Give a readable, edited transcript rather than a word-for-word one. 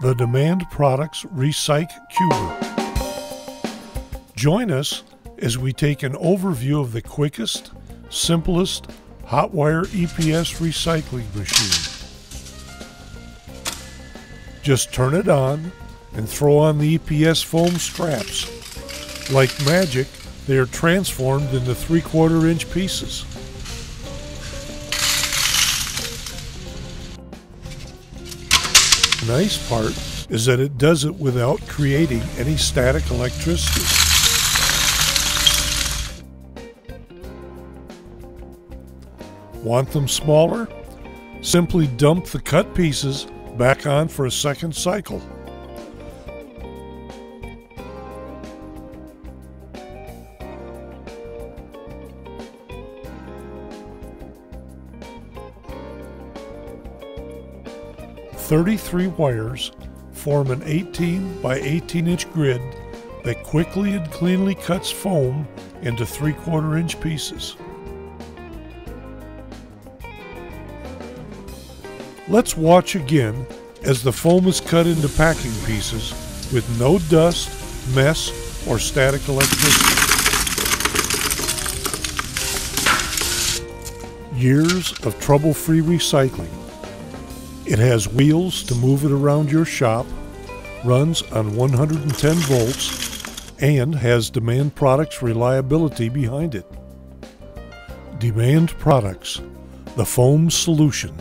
the Demand Products Recyc-Cuber. Join us as we take an overview of the quickest, simplest hot wire EPS recycling machine. Just turn it on and throw on the EPS foam straps. Like magic, they are transformed into 3/4-inch pieces. The nice part is that it does it without creating any static electricity. Want them smaller? Simply dump the cut pieces back on for a second cycle. . 33 wires form an 18 by 18-inch grid that quickly and cleanly cuts foam into 3/4-inch pieces. Let's watch again as the foam is cut into packing pieces with no dust, mess, or static electricity. Years of trouble-free recycling. It has wheels to move it around your shop, runs on 110 volts, and has Demand Products reliability behind it. Demand Products, the foam solution.